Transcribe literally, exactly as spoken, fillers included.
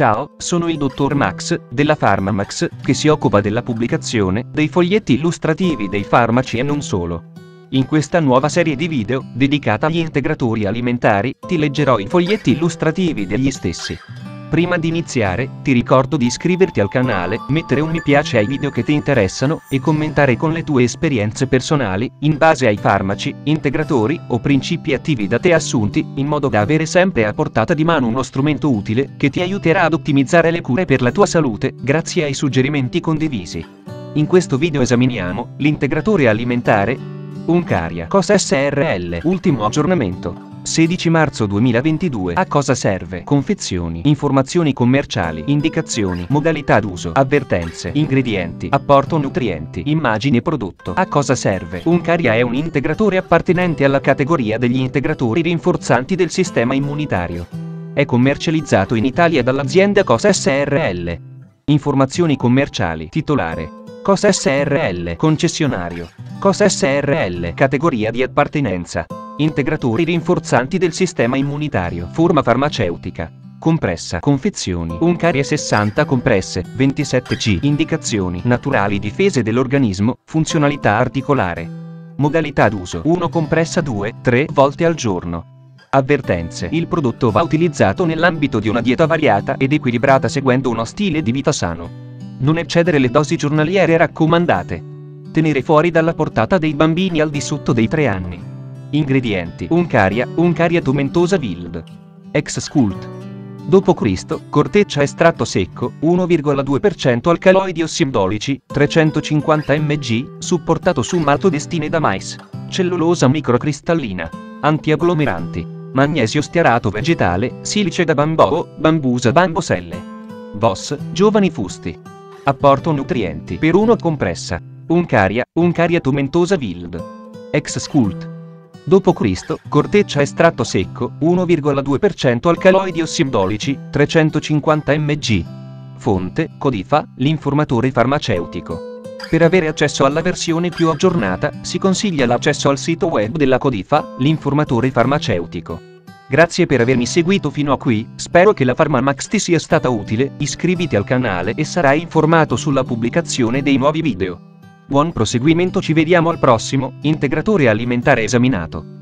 Ciao, sono il dottor Max, della Pharma Max, che si occupa della pubblicazione dei foglietti illustrativi dei farmaci e non solo. In questa nuova serie di video, dedicata agli integratori alimentari, ti leggerò i foglietti illustrativi degli stessi. Prima di iniziare, ti ricordo di iscriverti al canale, mettere un mi piace ai video che ti interessano, e commentare con le tue esperienze personali, in base ai farmaci, integratori, o principi attivi da te assunti, in modo da avere sempre a portata di mano uno strumento utile, che ti aiuterà ad ottimizzare le cure per la tua salute, grazie ai suggerimenti condivisi. In questo video esaminiamo l'integratore alimentare Uncaria Cos S R L, ultimo aggiornamento. sedici marzo duemilaventidue. A cosa serve? Confezioni, informazioni commerciali, indicazioni, modalità d'uso, avvertenze, ingredienti, apporto nutrienti, immagine prodotto. A cosa serve? Uncaria è un integratore appartenente alla categoria degli integratori rinforzanti del sistema immunitario. È commercializzato in Italia dall'azienda Cos S R L. Informazioni commerciali. Titolare: Cos S R L. Concessionario: Cos S R L. Categoria di appartenenza: integratori rinforzanti del sistema immunitario. Forma farmaceutica: compressa. Confezioni: Uncaria sessanta compresse, ventisette grammi. Indicazioni: naturali, difese dell'organismo, funzionalità articolare. Modalità d'uso: uno compressa due tre volte al giorno. Avvertenze: il prodotto va utilizzato nell'ambito di una dieta variata ed equilibrata seguendo uno stile di vita sano. Non eccedere le dosi giornaliere raccomandate. Tenere fuori dalla portata dei bambini al di sotto dei tre anni. Ingredienti: Uncaria, Uncaria tomentosa Wild, ex Scult, dopo Cristo, corteccia estratto secco, uno virgola due per cento alcaloidi ossimdolici, trecentocinquanta milligrammi, supportato su maltodestine da mais, cellulosa microcristallina, antiagglomeranti, magnesio stearato vegetale, silice da bamboo, bambusa bamboselle. V O S, giovani fusti. Apporto nutrienti: per uno compressa Uncaria, Uncaria tomentosa Wild, ex Scult, dopo Cristo, corteccia estratto secco, uno virgola due per cento alcaloidi ossimdolici, trecentocinquanta milligrammi. Fonte: Codifa, l'informatore farmaceutico. Per avere accesso alla versione più aggiornata, si consiglia l'accesso al sito web della Codifa, l'informatore farmaceutico. Grazie per avermi seguito fino a qui, spero che la Pharma Max ti sia stata utile, iscriviti al canale e sarai informato sulla pubblicazione dei nuovi video. Buon proseguimento, ci vediamo al prossimo integratore alimentare esaminato.